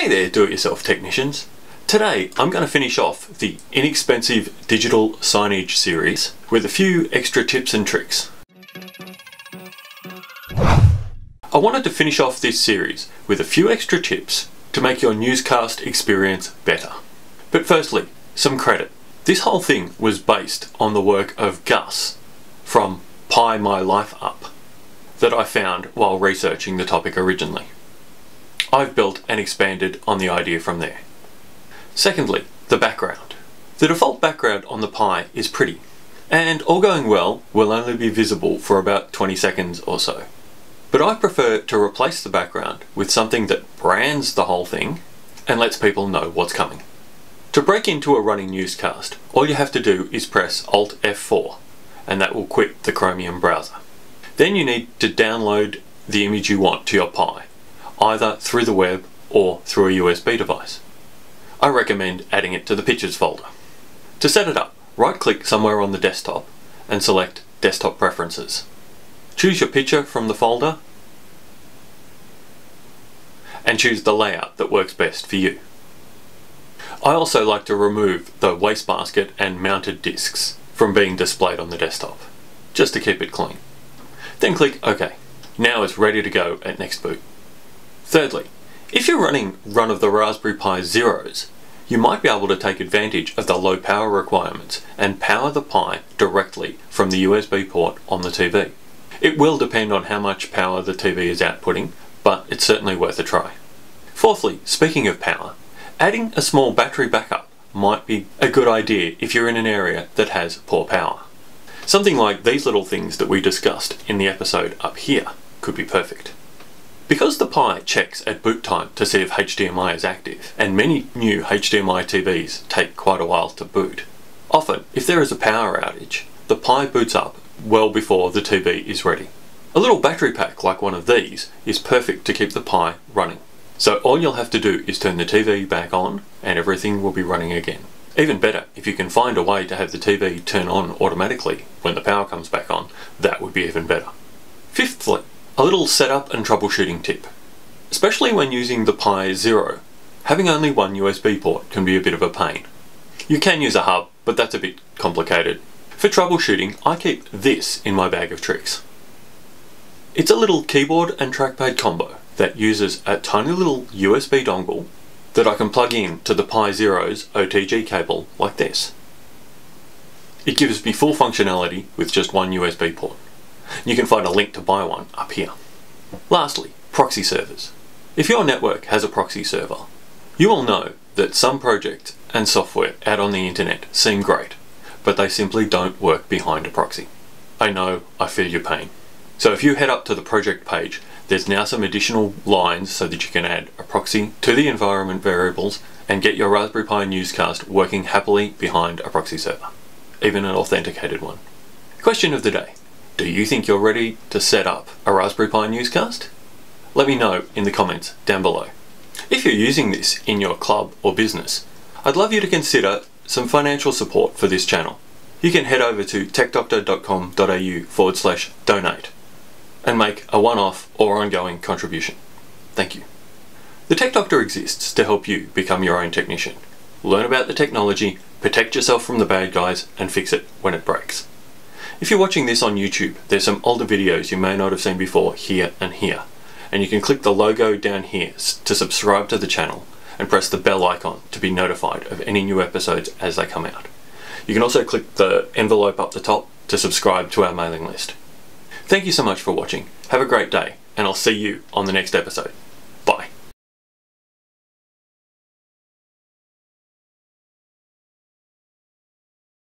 Hey there do-it-yourself technicians. Today I'm going to finish off the inexpensive digital signage series with a few extra tips and tricks. I wanted to finish off this series with a few extra tips to make your newscast experience better. But firstly, some credit. This whole thing was based on the work of Gus from Pi My Life Up that I found while researching the topic originally. I've built and expanded on the idea from there. Secondly, the background. The default background on the Pi is pretty, and all going well will only be visible for about 20 seconds or so. But I prefer to replace the background with something that brands the whole thing and lets people know what's coming. To break into a running newscast, all you have to do is press Alt F4 and that will quit the Chromium browser. Then you need to download the image you want to your Pi, either through the web or through a USB device. I recommend adding it to the Pictures folder. To set it up, right-click somewhere on the desktop and select Desktop Preferences. Choose your picture from the folder and choose the layout that works best for you. I also like to remove the wastebasket and mounted discs from being displayed on the desktop, just to keep it clean. Then click OK. Now it's ready to go at next boot. Thirdly, if you're running run of the Raspberry Pi Zeros, you might be able to take advantage of the low power requirements and power the Pi directly from the USB port on the TV. It will depend on how much power the TV is outputting, but it's certainly worth a try. Fourthly, speaking of power, adding a small battery backup might be a good idea if you're in an area that has poor power. Something like these little things that we discussed in the episode up here could be perfect. Because the Pi checks at boot time to see if HDMI is active, and many new HDMI TVs take quite a while to boot, often if there is a power outage, the Pi boots up well before the TV is ready. A little battery pack like one of these is perfect to keep the Pi running. So all you'll have to do is turn the TV back on and everything will be running again. Even better, if you can find a way to have the TV turn on automatically when the power comes back on, that would be even better. Fifthly, a little setup and troubleshooting tip. Especially when using the Pi Zero, having only one USB port can be a bit of a pain. You can use a hub, but that's a bit complicated. For troubleshooting, I keep this in my bag of tricks. It's a little keyboard and trackpad combo that uses a tiny little USB dongle that I can plug in to the Pi Zero's OTG cable like this. It gives me full functionality with just one USB port. You can find a link to buy one up here. Lastly, proxy servers. If your network has a proxy server, you will know that some projects and software out on the internet seem great, but they simply don't work behind a proxy. I know, I feel your pain. So if you head up to the project page, there's now some additional lines so that you can add a proxy to the environment variables and get your Raspberry Pi newscast working happily behind a proxy server, even an authenticated one. Question of the day. Do you think you're ready to set up a Raspberry Pi newscast? Let me know in the comments down below. If you're using this in your club or business, I'd love you to consider some financial support for this channel. You can head over to techdoctor.com.au/donate and make a one-off or ongoing contribution. Thank you. The Tech Doctor exists to help you become your own technician. Learn about the technology, protect yourself from the bad guys, and fix it when it breaks. If you're watching this on YouTube, there's some older videos you may not have seen before here. And you can click the logo down here to subscribe to the channel and press the bell icon to be notified of any new episodes as they come out. You can also click the envelope up the top to subscribe to our mailing list. Thank you so much for watching. Have a great day, and I'll see you on the next episode.